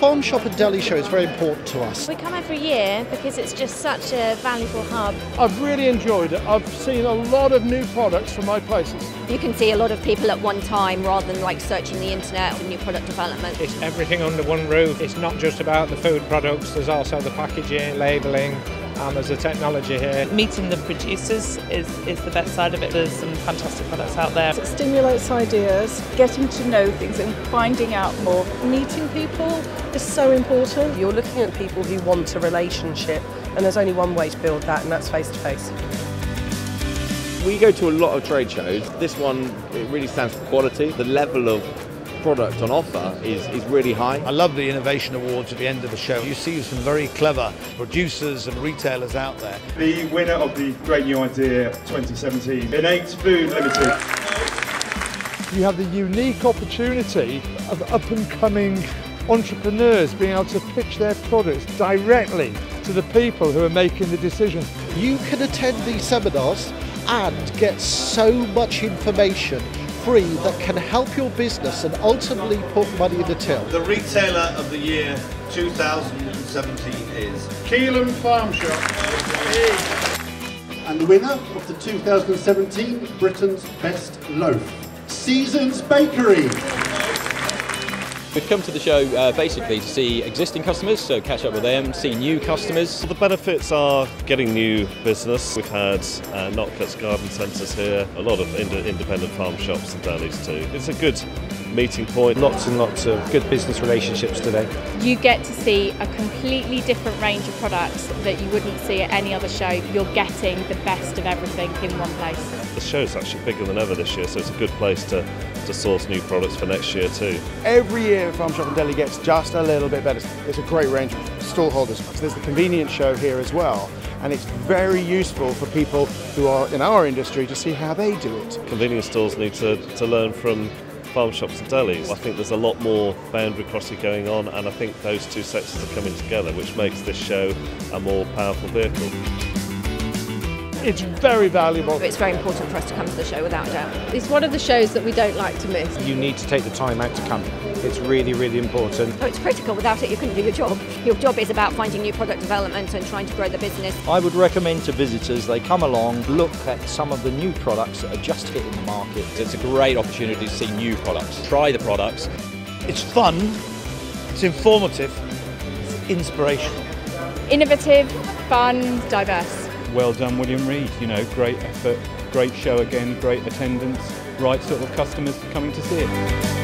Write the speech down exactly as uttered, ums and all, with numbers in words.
Farm Shop and Deli Show is very important to us. We come every year because it's just such a valuable hub. I've really enjoyed it. I've seen a lot of new products from my places. You can see a lot of people at one time rather than like searching the internet for new product development. It's everything under one roof. It's not just about the food products, there's also the packaging, labelling, and there's the technology here. Meeting the producers is, is the best side of it. There's some fantastic products out there. It stimulates ideas, getting to know things and finding out more. Meeting people is so important. You're looking at people who want a relationship, and there's only one way to build that, and that's face to face. We go to a lot of trade shows. This one, it really stands for quality. The level of product on offer is, is really high. I love the Innovation Awards at the end of the show. You see some very clever producers and retailers out there. The winner of the Great New Idea twenty seventeen, Innate Food Limited. You have the unique opportunity of up-and-coming entrepreneurs being able to pitch their products directly to the people who are making the decisions. You can attend these seminars and get so much information free that can help your business and ultimately put money in the till. The retailer of the year two thousand seventeen is Keelan Farm Shop. And the winner of the two thousand seventeen Britain's Best Loaf, Seasons Bakery. We've come to the show uh, basically to see existing customers, so catch up with them, see new customers. The benefits are getting new business. We've had uh, Notcut's garden centres here, a lot of ind independent farm shops and delis too. It's a good meeting point. Lots and lots of good business relationships today. You get to see a completely different range of products that you wouldn't see at any other show. You're getting the best of everything in one place. The show's actually bigger than ever this year, so it's a good place to to source new products for next year too. Every year Farm Shop and Deli gets just a little bit better. It's a great range of stall holders. So there's the convenience show here as well, and it's very useful for people who are in our industry to see how they do it. Convenience stores need to, to learn from farm shops and delis. I think there's a lot more boundary crossing going on, and I think those two sectors are coming together, which makes this show a more powerful vehicle. It's very valuable. It's very important for us to come to the show, without a doubt. It's one of the shows that we don't like to miss. You need to take the time out to come. It's really, really important. Oh, it's critical. Without it, you couldn't do your job. Your job is about finding new product development and trying to grow the business. I would recommend to visitors they come along, look at some of the new products that are just hitting the market. It's a great opportunity to see new products, try the products. It's fun, it's informative, it's inspirational. Innovative, fun, diverse. Well done, William Reed. You know, great effort, great show again, great attendance, right sort of customers coming to see it.